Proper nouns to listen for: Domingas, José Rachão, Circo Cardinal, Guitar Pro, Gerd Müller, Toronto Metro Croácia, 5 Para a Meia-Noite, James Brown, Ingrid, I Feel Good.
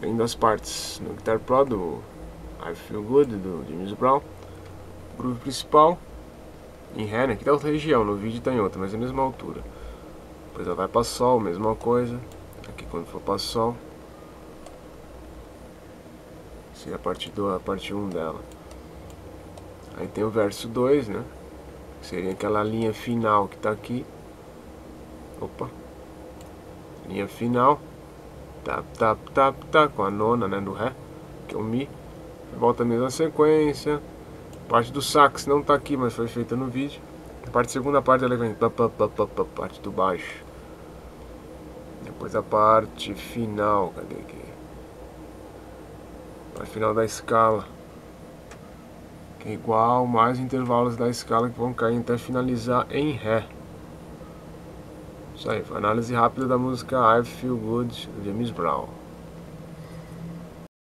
Tem duas partes no Guitar Pro, do I Feel Good, do James Brown. O groove principal em Ré, né? Aqui tá outra região, no vídeo tá em outra, mas é a mesma altura. Depois ela vai para Sol, mesma coisa. Aqui quando for para Sol. Essa é a parte 2, a parte 1 dela. Aí tem o verso 2, né? Que seria aquela linha final que tá aqui. Opa! Linha final. Tap, tap, tap, tap, com a nona, né, do Ré, que é o Mi. Volta a mesma sequência. Parte do sax não tá aqui, mas foi feita no vídeo. A parte segunda parte ela vem parte do baixo. Depois a parte final, cadê aqui? A parte final da escala. Que é igual mais intervalos da escala que vão cair até finalizar em Ré. Isso aí, foi análise rápida da música I Feel Good, de James Brown.